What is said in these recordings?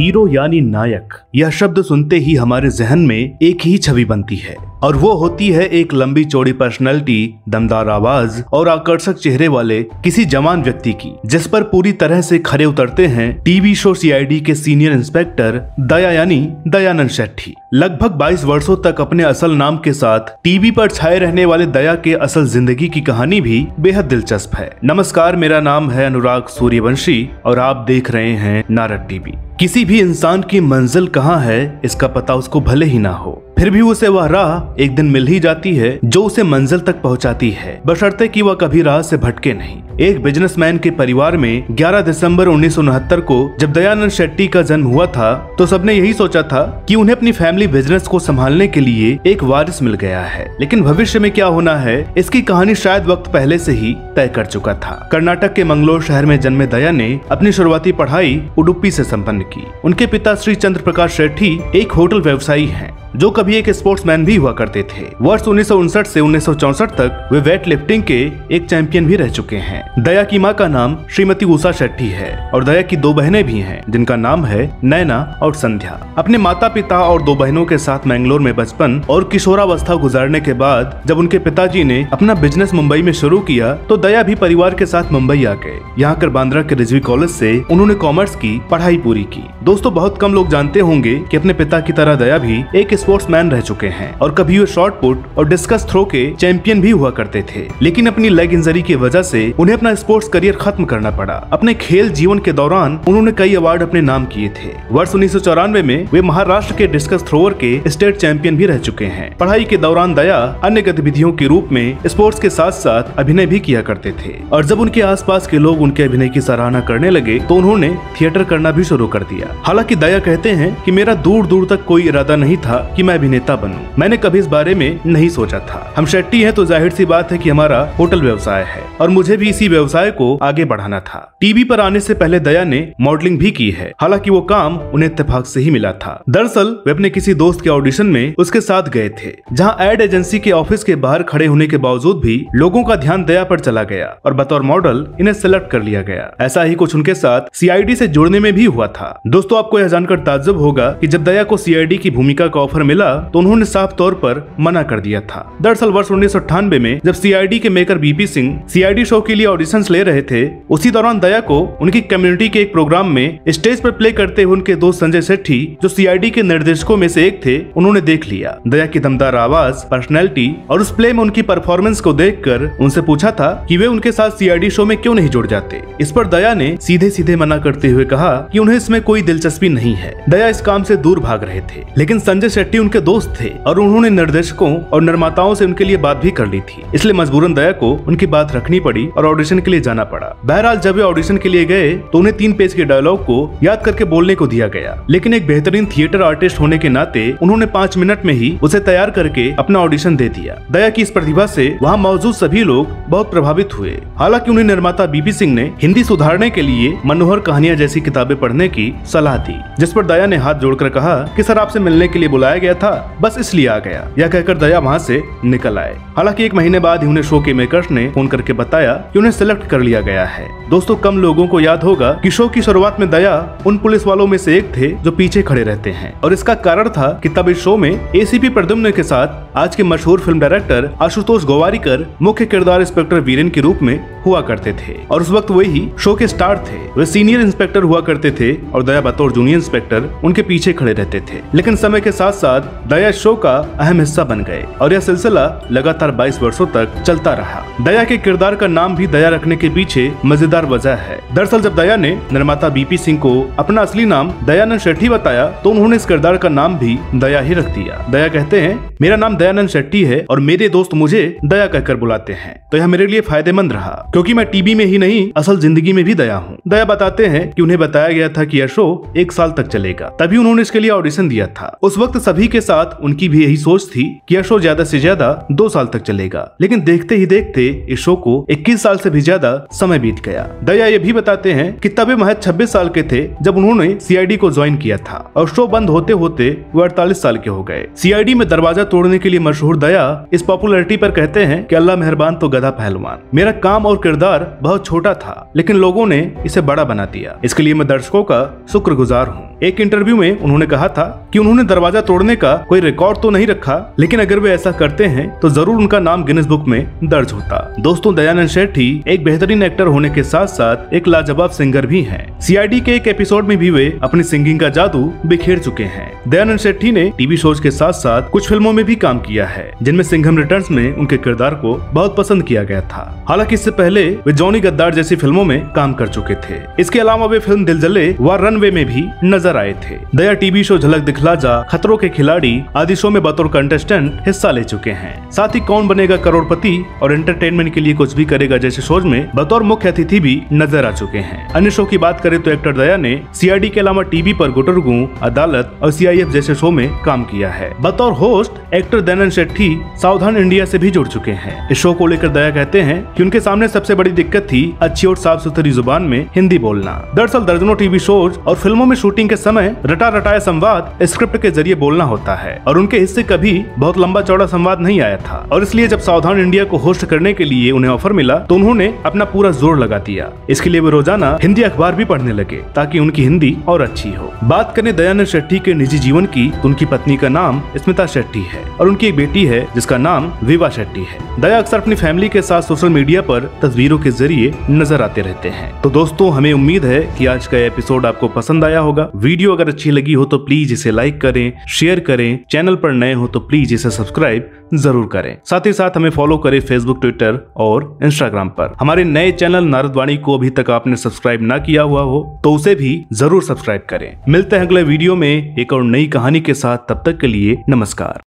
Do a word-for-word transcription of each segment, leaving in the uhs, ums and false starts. Hero यानी नायक, यह शब्द सुनते ही हमारे जहन में एक ही छवि बनती है और वो होती है एक लंबी चौड़ी पर्सनैलिटी, दमदार आवाज और आकर्षक चेहरे वाले किसी जवान व्यक्ति की, जिस पर पूरी तरह से खरे उतरते हैं TV show C I D के सीनियर इंस्पेक्टर दया यानी दयानंद शेट्टी। लगभग बाईस वर्षों तक अपने असल नाम के साथ टीवी पर छाए रहने वाले दया के असल जिंदगी की कहानी भी बेहद दिलचस्प है। नमस्कार, मेरा नाम है अनुराग सूर्यवंशी और आप देख रहे हैं नारद टीवी। किसी भी इंसान की मंजिल कहाँ है इसका पता उसको भले ही ना हो, फिर भी उसे वह राह एक दिन मिल ही जाती है जो उसे मंजिल तक पहुंचाती है, बशर्ते कि वह कभी राह से भटके नहीं। एक बिजनेसमैन के परिवार में ग्यारह दिसंबर उन्नीस सौ उनहत्तर को जब दयानंद शेट्टी का जन्म हुआ था तो सबने यही सोचा था कि उन्हें अपनी फैमिली बिजनेस को संभालने के लिए एक वारिस मिल गया है, लेकिन भविष्य में क्या होना है इसकी कहानी शायद वक्त पहले से ही तय कर चुका था। कर्नाटक के मंगलोर शहर में जन्मे दया ने अपनी शुरुआती पढ़ाई उडुपी से सम्पन्न की। उनके पिता श्री चंद्र प्रकाश शेट्टी एक होटल व्यवसायी है जो कभी एक स्पोर्ट्समैन भी हुआ करते थे। वर्ष उन्नीस से उन्नीस तक वे वेट लिफ्टिंग के एक चैंपियन भी रह चुके हैं। दया की मां का नाम श्रीमती उषा शेट्टी है और दया की दो बहनें भी हैं जिनका नाम है नैना और संध्या। अपने माता पिता और दो बहनों के साथ मैंगलोर में बचपन और किशोरावस्था गुजारने के बाद जब उनके पिताजी ने अपना बिजनेस मुंबई में शुरू किया तो दया भी परिवार के साथ मुंबई आ गए। यहाँ कर बांद्रा के रिजवी कॉलेज से उन्होंने कॉमर्स की पढ़ाई पूरी की। दोस्तों, बहुत कम लोग जानते होंगे कि अपने पिता की तरह दया भी एक स्पोर्ट्समैन रह चुके हैं और कभी वे शॉर्ट पुट और डिस्कस थ्रो के चैंपियन भी हुआ करते थे, लेकिन अपनी लेग इंजरी की वजह से उन्हें अपना स्पोर्ट्स करियर खत्म करना पड़ा। अपने खेल जीवन के दौरान उन्होंने कई अवार्ड अपने नाम किए थे। वर्ष उन्नीस सौ चौरानवे में वे महाराष्ट्र के डिस्कस थ्रोअर के स्टेट चैंपियन भी रह चुके हैं। पढ़ाई के दौरान दया अन्य गतिविधियों के रूप में स्पोर्ट्स के साथ साथ अभिनय भी किया करते थे और जब उनके आसपास के लोग उनके अभिनय की सराहना करने लगे तो उन्होंने थिएटर करना भी शुरू कर दिया। हालांकि दया कहते हैं कि मेरा दूर दूर तक कोई इरादा नहीं था कि मैं अभिनेता बनूं, मैंने कभी इस बारे में नहीं सोचा था। हम शेट्टी हैं तो जाहिर सी बात है कि हमारा होटल व्यवसाय है और मुझे भी इसी व्यवसाय को आगे बढ़ाना था। टीवी पर आने से पहले दया ने मॉडलिंग भी की है, हालांकि वो काम उन्हें इत्तेफाक से ही मिला था। दरअसल वे अपने किसी दोस्त के ऑडिशन में उसके साथ गए थे, जहां एड एजेंसी के ऑफिस के बाहर खड़े होने के बावजूद भी लोगों का ध्यान दया पर चला गया और बतौर मॉडल इन्हें सिलेक्ट कर लिया गया। ऐसा ही कुछ उनके साथ सी आई डी से जुड़ने में भी हुआ था। दोस्तों, आपको यह जानकर ताज्जुब होगा कि जब दया को सी आई डी की भूमिका का ऑफर मिला तो उन्होंने साफ तौर पर मना कर दिया था। दरअसल वर्ष उन्नीस सौ अट्ठानवे में जब सी आई डी के maker B P Singh C I D show के लिए ऑडिशंस ले रहे थे, उसी दौरान दया को उनकी कम्युनिटी के एक प्रोग्राम में स्टेज पर प्ले करते हुए उनके दोस्त संजय शेट्टी, जो सी आई डी के निर्देशकों में से एक थे, उन्होंने देख लिया। दया की दमदार आवाज, पर्सनैलिटी और उस प्ले में उनकी परफॉर्मेंस को देख कर उनसे पूछा था कि वे उनके साथ सी आई डी शो में क्यों नहीं जुड़ जाते। इस पर दया ने सीधे सीधे मना करते हुए कहा कि उन्हें इसमें कोई दिलचस्पी नहीं है। दया इस काम से दूर भाग रहे थे, लेकिन संजय शेट्टी उनके दोस्त थे और उन्होंने निर्देशकों और निर्माताओं से उनके लिए बात भी कर ली थी, इसलिए मजबूरन दया को उनकी बात रखनी पड़ी और ऑडिशन के लिए जाना पड़ा। बहरहाल जब वे ऑडिशन के लिए गए तो उन्हें तीन पेज के डायलॉग को याद करके बोलने को दिया गया, लेकिन एक बेहतरीन थिएटर आर्टिस्ट होने के नाते उन्होंने पाँच मिनट में ही उसे तैयार करके अपना ऑडिशन दे दिया। दया की इस प्रतिभा से वहाँ मौजूद सभी लोग बहुत प्रभावित हुए। हालांकि उन्हें निर्माता बी पी सिंह ने हिंदी सुधारने के लिए मनोहर कहानियां जैसी किताबें पढ़ने की सलाह दी, जिस पर दया ने हाथ जोड़कर कहा कि सर आपसे मिलने के लिए बुलाया गया था, बस इसलिए आ गया। यह कहकर दया वहाँ से निकल आए। हालांकि एक महीने बाद ही उन्हें शो के मेकर्स ने फोन करके बताया कि उन्हें सिलेक्ट कर लिया गया है। दोस्तों, कम लोगों को याद होगा कि शो की शुरुआत में दया उन पुलिस वालों में से एक थे जो पीछे खड़े रहते हैं और इसका कारण था कि तब इस शो में ए सी पी प्रद्युम्न के साथ आज के मशहूर फिल्म डायरेक्टर आशुतोष गोवारीकर मुख्य किरदार इंस्पेक्टर वीरेन के रूप में हुआ करते थे और उस वक्त वही शो के स्टार थे। वे सीनियर इंस्पेक्टर हुआ करते थे और दया बतौर जूनियर इंस्पेक्टर उनके पीछे खड़े रहते थे, लेकिन समय के साथ साथ दया शो का अहम हिस्सा बन गए और यह सिलसिला लगातार बाईस वर्षों तक चलता रहा। दया के किरदार का नाम भी दया रखने के पीछे मजेदार वजह है। दरअसल जब दया ने निर्माता बी पी सिंह को अपना असली नाम दयानंद शेट्टी बताया तो उन्होंने इस किरदार का नाम भी दया ही रख दिया। दया कहते हैं, मेरा नाम दयानंद शेट्टी है और मेरे दोस्त मुझे दया कहकर बुलाते हैं, तो यह मेरे लिए फायदेमंद रहा क्योंकि मैं टीवी में ही नहीं असल जिंदगी में भी दया हूँ। दया बताते हैं कि उन्हें बताया गया था कि यह शो एक साल तक चलेगा, तभी उन्होंने इसके लिए ऑडिशन दिया था। उस वक्त सभी के साथ उनकी भी यही सोच थी कि यह शो ज्यादा से ज्यादा दो साल तक चलेगा, लेकिन देखते ही देखते इस शो को इक्कीस साल से भी ज्यादा समय बीत गया। दया ये भी बताते हैं कि तब वे महज छब्बीस साल के थे जब उन्होंने सी आई डी को ज्वाइन किया था और शो बंद होते होते वो अड़तालीस साल के हो गए। सी आई डी में दरवाजा तोड़ने के के लिए मशहूर दया इस पॉपुलैरिटी पर कहते हैं कि अल्लाह मेहरबान तो गधा पहलवान। मेरा काम और किरदार बहुत छोटा था लेकिन लोगों ने इसे बड़ा बना दिया, इसके लिए मैं दर्शकों का शुक्रगुजार हूँ। एक इंटरव्यू में उन्होंने कहा था कि उन्होंने दरवाजा तोड़ने का कोई रिकॉर्ड तो नहीं रखा लेकिन अगर वे ऐसा करते हैं तो जरूर उनका नाम गिनीज बुक में दर्ज होता। दोस्तों, दयानंद शेट्टी एक बेहतरीन एक्टर होने के साथ साथ एक लाजवाब सिंगर भी हैं। सीआईडी के एक एपिसोड में भी वे अपनी सिंगिंग का जादू बिखेर चुके हैं। दयानंद शेट्टी ने टीवी शोज के साथ साथ कुछ फिल्मों में भी काम किया है जिनमें सिंघम रिटर्न्स में उनके किरदार को बहुत पसंद किया गया था। हालांकि इससे पहले वे जॉनी गद्दार जैसी फिल्मों में काम कर चुके थे। इसके अलावा वे फिल्म दिल जले व रनवे में भी नजर आए थे। दया टीवी शो झलक दिखला जा, खतरों के खिलाड़ी आदि शो में बतौर कंटेस्टेंट हिस्सा ले चुके हैं। साथ ही कौन बनेगा करोड़पति और एंटरटेनमेंट के लिए कुछ भी करेगा जैसे शोज में बतौर मुख्य अतिथि भी नजर आ चुके हैं। अन्य शो की बात करें तो एक्टर दया ने सीआईडी के अलावा टीवी पर गुटरगू, अदालत और सीआईएफ जैसे शो में काम किया है। बतौर होस्ट एक्टर दयानंद शेट्टी सावधान इंडिया से भी जुड़ चुके हैं। इस शो को लेकर दया कहते हैं कि उनके सामने सबसे बड़ी दिक्कत थी अच्छी और साफ सुथरी जुबान में हिंदी बोलना। दरअसल दर्जनों टीवी शोज और फिल्मों में शूटिंग के समय रटा रटाया संवाद स्क्रिप्ट के जरिए बोलना होता है और उनके हिस्से कभी बहुत लंबा चौड़ा संवाद नहीं आया था और इसलिए जब सावधान इंडिया को होस्ट करने के लिए उन्हें ऑफर मिला तो उन्होंने अपना पूरा जोर लगा दिया। इसके लिए वे रोजाना हिंदी अखबार भी पढ़ने लगे ताकि उनकी हिंदी और अच्छी हो। बात करें दयानंद शेट्टी के निजी जीवन की तो उनकी पत्नी का नाम स्मिता शेट्टी है और उनकी एक बेटी है जिसका नाम विवाह शेट्टी है। दया अक्सर अपनी फैमिली के साथ सोशल मीडिया पर तस्वीरों के जरिए नजर आते रहते हैं। तो दोस्तों, हमें उम्मीद है कि आज का एपिसोड आपको पसंद आया होगा। वीडियो अगर अच्छी लगी हो तो प्लीज इसे लाइक करें, शेयर करें। चैनल पर नए हो तो प्लीज इसे सब्सक्राइब जरूर करें। साथ ही साथ हमें फॉलो करें फेसबुक, ट्विटर और इंस्टाग्राम पर। हमारे नए चैनल नारद वाणी को अभी तक आपने सब्सक्राइब ना किया हुआ हो तो उसे भी जरूर सब्सक्राइब करें। मिलते हैं अगले वीडियो में एक और नई कहानी के साथ, तब तक के लिए नमस्कार।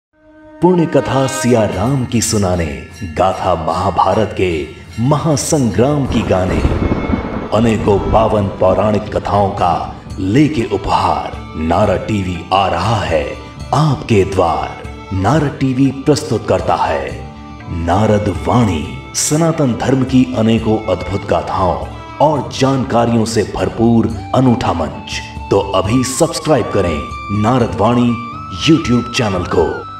पुण्य कथा सिया राम की सुनाने, गाथा महाभारत के महासंग्राम की गाने, अनेकों पावन पौराणिक कथाओं का लेके उपहार नारद टीवी आ रहा है आपके द्वार। नारद टीवी प्रस्तुत करता है नारद वाणी, सनातन धर्म की अनेकों अद्भुत गाथाओं और जानकारियों से भरपूर अनूठा मंच। तो अभी सब्सक्राइब करें नारद वाणी यूट्यूब चैनल को।